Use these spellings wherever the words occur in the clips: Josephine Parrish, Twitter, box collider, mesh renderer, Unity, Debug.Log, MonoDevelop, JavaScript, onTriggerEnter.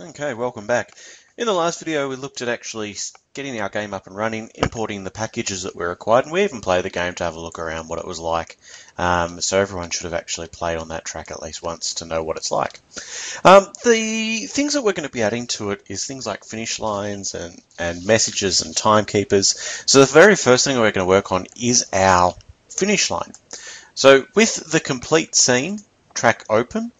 Okay, welcome back. In the last video we looked at actually getting our game up and running, importing the packages that were required, and we even played the game to have a look around what it was like. So everyone should have actually played on that track at least once to know what it's like. The things that we're going to be adding to it is things like finish lines and messages and timekeepers. So the very first thing we're going to work on is our finish line. So with the complete scene track open,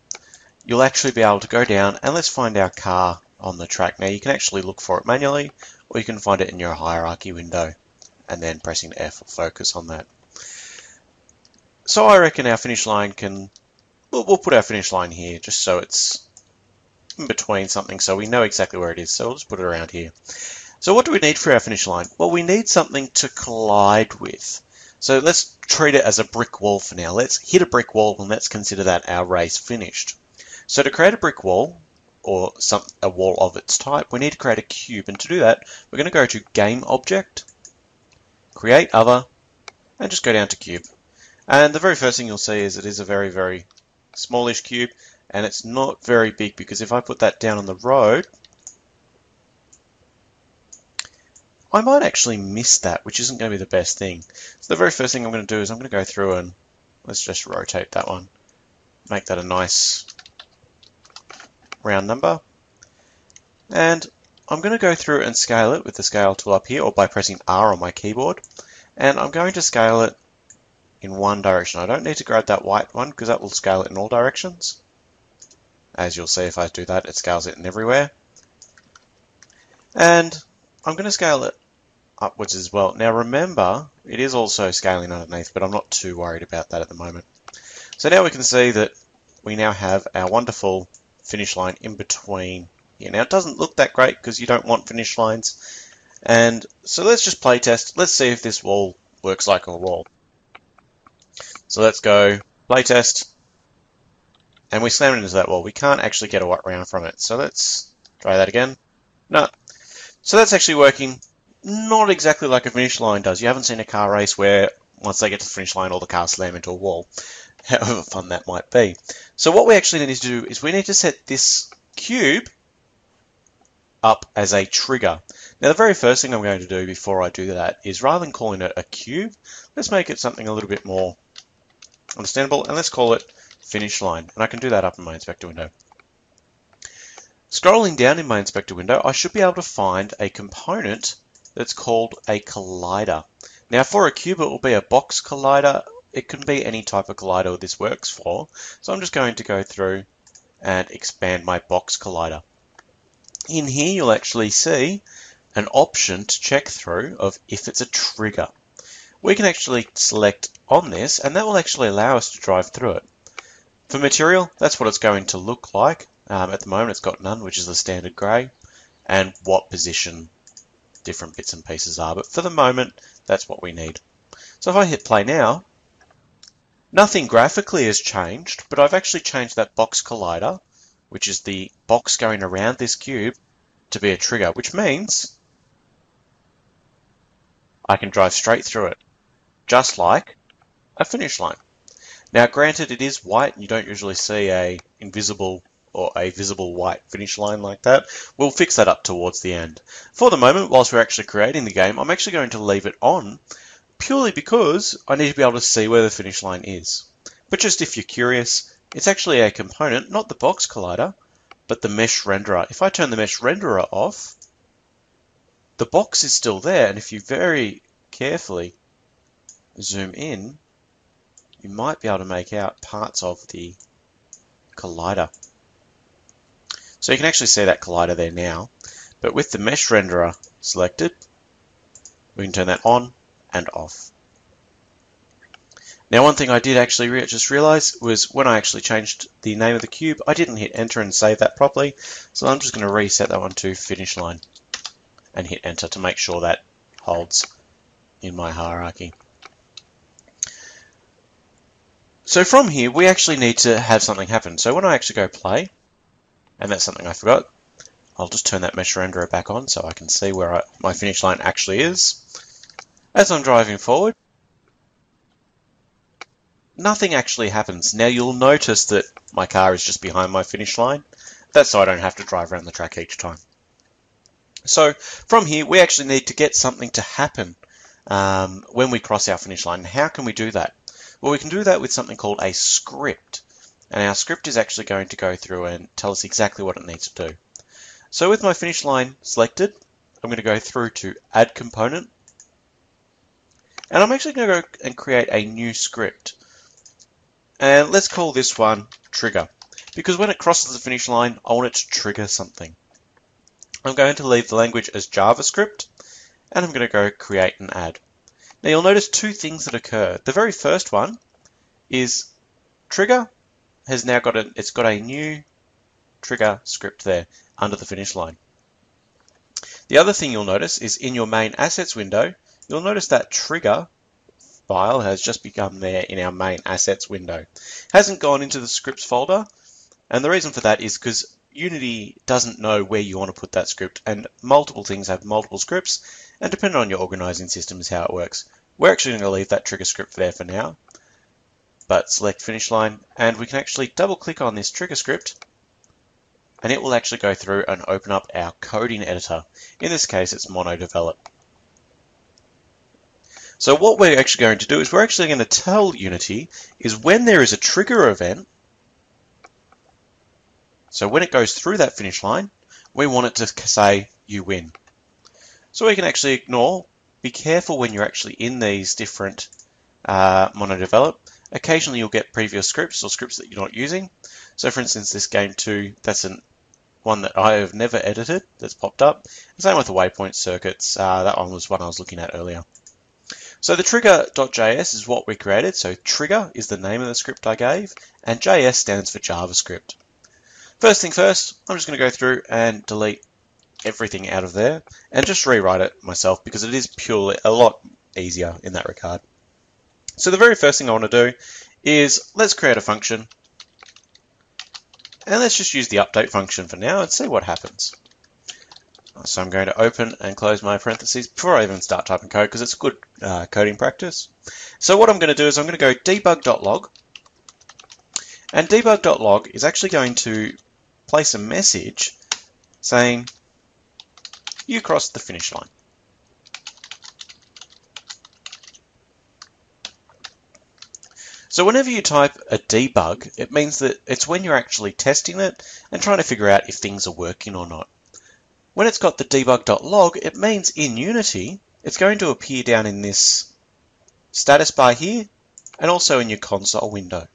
you'll actually be able to go down and let's find our car on the track. Now you can actually look for it manually, or you can find it in your hierarchy window, and then pressing F will focus on that. So I reckon our finish line can, we'll put our finish line here just so it's in between something so we know exactly where it is. So we'll just put it around here. So what do we need for our finish line? Well, we need something to collide with. So let's treat it as a brick wall for now. Let's hit a brick wall and let's consider that our race finished. So to create a brick wall, or a wall of its type, we need to create a cube. And to do that, we're going to go to Game Object, Create Other, and just go down to Cube. And the very first thing you'll see is it is a very, very smallish cube, and it's not very big, because if I put that down on the road, I might actually miss that, which isn't going to be the best thing. So the very first thing I'm going to do is I'm going to go through and let's just rotate that one, make that a nice round number, and I'm going to go through and scale it with the scale tool up here, or by pressing R on my keyboard, and I'm going to scale it in one direction. I don't need to grab that white one because that will scale it in all directions. As you'll see, if I do that, it scales it in everywhere. And I'm going to scale it upwards as well. Now remember, it is also scaling underneath, but I'm not too worried about that at the moment. So now we can see that we now have our wonderful finish line in between here. Now it doesn't look that great because you don't want finish lines, and so let's just play test. Let's see if this wall works like a wall. So let's go play test, and we slam it into that wall. We can't actually get a white round from it. So let's try that again. No. So that's actually working not exactly like a finish line does. You haven't seen a car race where once they get to the finish line all the cars slam into a wall, however fun that might be. So what we actually need to do is we need to set this cube up as a trigger. Now the very first thing I'm going to do before I do that is, rather than calling it a cube, let's make it something a little bit more understandable, and let's call it finish line. And I can do that up in my inspector window. Scrolling down in my inspector window, I should be able to find a component that's called a collider. Now for a cube it will be a box collider. It can be any type of collider this works for. So I'm just going to go through and expand my box collider. In here you'll actually see an option to check through of if it's a trigger. We can actually select on this, and that will actually allow us to drive through it. For material, that's what it's going to look like. At the moment it's got none, which is the standard grey, and what position different bits and pieces are. But for the moment, that's what we need. So if I hit play now, nothing graphically has changed, but I've actually changed that box collider, which is the box going around this cube, to be a trigger, which means I can drive straight through it, just like a finish line. Now granted, it is white, and you don't usually see a invisible or a visible white finish line like that. We'll fix that up towards the end. For the moment, whilst we're actually creating the game, I'm actually going to leave it on, purely because I need to be able to see where the finish line is. But just if you're curious, it's actually a component, not the box collider, but the mesh renderer. If I turn the mesh renderer off, the box is still there, and if you very carefully zoom in, you might be able to make out parts of the collider. So you can actually see that collider there now, but with the mesh renderer selected, we can turn that on and off. Now one thing I did actually just realise was when I actually changed the name of the cube, I didn't hit enter and save that properly, so I'm just going to reset that one to finish line and hit enter to make sure that holds in my hierarchy. So from here we actually need to have something happen. So when I actually go play, and that's something I forgot, I'll just turn that mesh renderer back on so I can see where my finish line actually is. As I'm driving forward, nothing actually happens. Now you'll notice that my car is just behind my finish line, That's so I don't have to drive around the track each time. So from here, we actually need to get something to happen when we cross our finish line. How can we do that? Well, we can do that with something called a script. And our script is actually going to go through and tell us exactly what it needs to do. So with my finish line selected, I'm going to go through to Add Component. And I'm actually going to go and create a new script. And let's call this one Trigger. Because when it crosses the finish line, I want it to trigger something. I'm going to leave the language as JavaScript, and I'm going to go create and add. Now you'll notice two things that occur. The very first one is Trigger has now got a new trigger script there under the finish line. The other thing you'll notice is in your main assets window, you'll notice that trigger file has just become there in our main assets window. It hasn't gone into the scripts folder, and the reason for that is because Unity doesn't know where you want to put that script, and multiple things have multiple scripts, and depending on your organizing system is how it works. We're actually going to leave that trigger script there for now, but select finish line, and we can actually double click on this trigger script, and it will actually go through and open up our coding editor. In this case, it's MonoDevelop. So what we're actually going to do is we're actually going to tell Unity is when there is a trigger event, so when it goes through that finish line, we want it to say you win. So we can actually ignore, be careful when you're actually in these different MonoDevelop. Occasionally you'll get previous scripts or scripts that you're not using. So for instance, this game 2, that's one that I have never edited, that's popped up. Same with the waypoint circuits, that one was one I was looking at earlier. So the trigger.js is what we created. So trigger is the name of the script I gave, and JS stands for JavaScript. First thing first, I'm just going to go through and delete everything out of there and just rewrite it myself because it is purely a lot easier in that regard. So the very first thing I want to do is let's create a function, and let's just use the update function for now and see what happens. So I'm going to open and close my parentheses before I even start typing code because it's good coding practice. So what I'm going to do is I'm going to go Debug.Log, and Debug.Log is actually going to place a message saying you crossed the finish line. So whenever you type a debug, it means that it's when you're actually testing it and trying to figure out if things are working or not. When it's got the debug.log, it means in Unity, it's going to appear down in this status bar here, and also in your console window.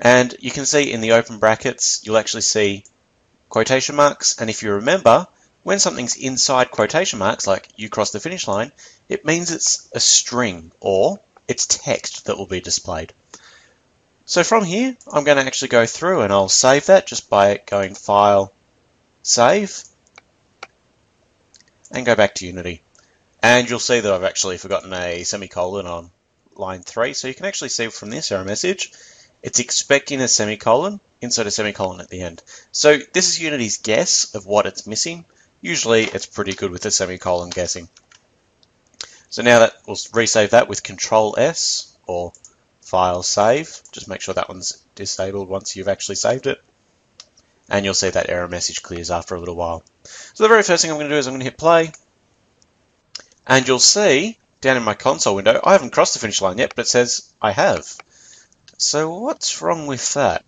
And you can see in the open brackets, you'll actually see quotation marks, and if you remember, when something's inside quotation marks, like you cross the finish line, it means it's a string, or it's text that will be displayed. So from here, I'm going to actually go through, and I'll save that just by going File, Save, and go back to Unity, and you'll see that I've actually forgotten a semicolon on line 3, so you can actually see from this error message it's expecting a semicolon, insert a semicolon at the end. So this is Unity's guess of what it's missing. Usually it's pretty good with the semicolon guessing. So now that we'll resave that with Control S or File Save, just make sure that one's disabled once you've actually saved it. And you'll see that error message clears after a little while. So the very first thing I'm going to do is I'm going to hit play. And you'll see, down in my console window, I haven't crossed the finish line yet, but it says I have. So what's wrong with that?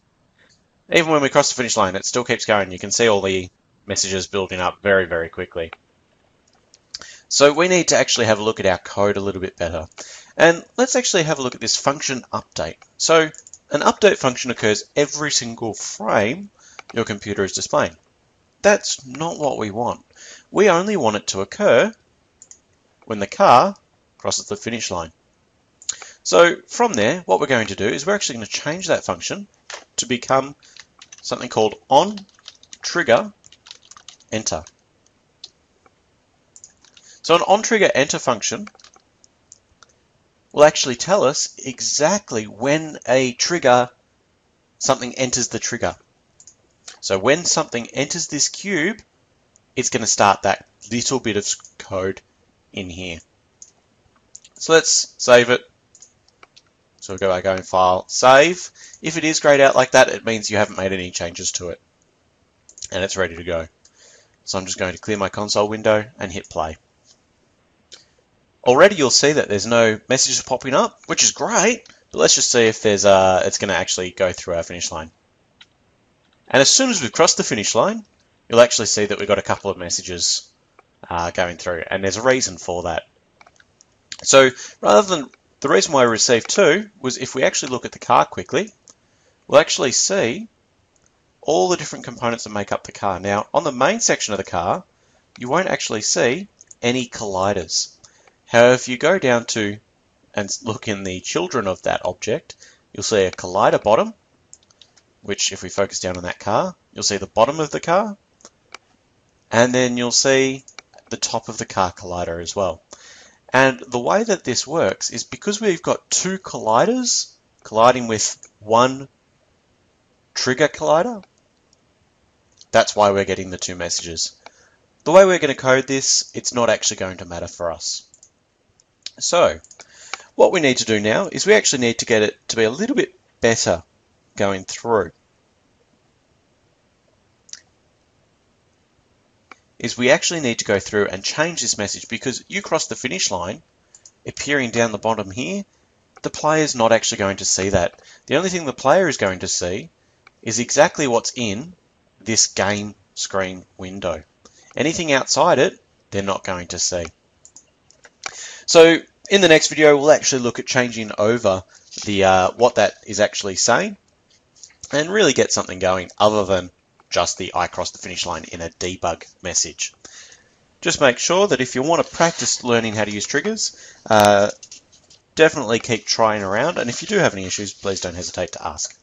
Even when we cross the finish line, it still keeps going. You can see all the messages building up very, very quickly. So we need to actually have a look at our code a little bit better. And let's actually have a look at this function update. So an update function occurs every single frame your computer is displaying. That's not what we want. We only want it to occur when the car crosses the finish line. So from there, what we're going to do is we're actually going to change that function to become something called onTriggerEnter. So an onTriggerEnter function will actually tell us exactly when a trigger, something enters the trigger. So when something enters this cube, it's going to start that little bit of code in here. So let's save it, So we'll go by going File, Save. If it is grayed out like that, it means you haven't made any changes to it. And it's ready to go. So I'm just going to clear my console window and hit play. Already you'll see that there's no messages popping up, which is great. But let's just see if there's it's going to actually go through our finish line. And as soon as we've crossed the finish line, you'll actually see that we've got a couple of messages going through. And there's a reason for that. So rather than the reason why we received 2 was if we actually look at the car quickly, we'll actually see all the different components that make up the car. Now, on the main section of the car, you won't actually see any colliders. However, if you go down to and look in the children of that object, you'll see a collider bottom, which if we focus down on that car, you'll see the bottom of the car, and then you'll see the top of the car collider as well. And the way that this works is because we've got 2 colliders colliding with 1 trigger collider, that's why we're getting the 2 messages. The way we're going to code this, it's not actually going to matter for us. So, what we need to do now is we actually need to get it to be a little bit better going through. Is we actually need to go through and change this message, because you cross the finish line, appearing down the bottom here, the player's not actually going to see that. The only thing the player is going to see is exactly what's in this game screen window. Anything outside it, they're not going to see. So in the next video, we'll actually look at changing over the what that is actually saying and really get something going other than just the I crossed the finish line in a debug message. Just make sure that if you want to practice learning how to use triggers, definitely keep trying around, and if you do have any issues, please don't hesitate to ask.